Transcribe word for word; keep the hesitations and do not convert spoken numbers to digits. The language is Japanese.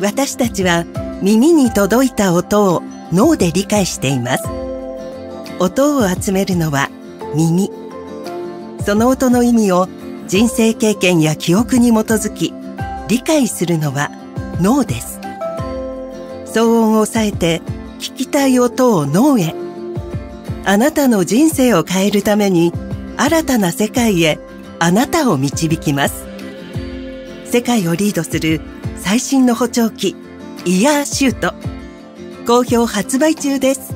私たちは耳に届いた音を脳で理解しています。音を集めるのは耳。その音の意味を人生経験や記憶に基づき理解するのは脳です。騒音を抑えて聞きたい音を脳へ。あなたの人生を変えるために新たな世界へあなたを導きます。世界をリードする最新の補聴器イヤーシュート、好評発売中です。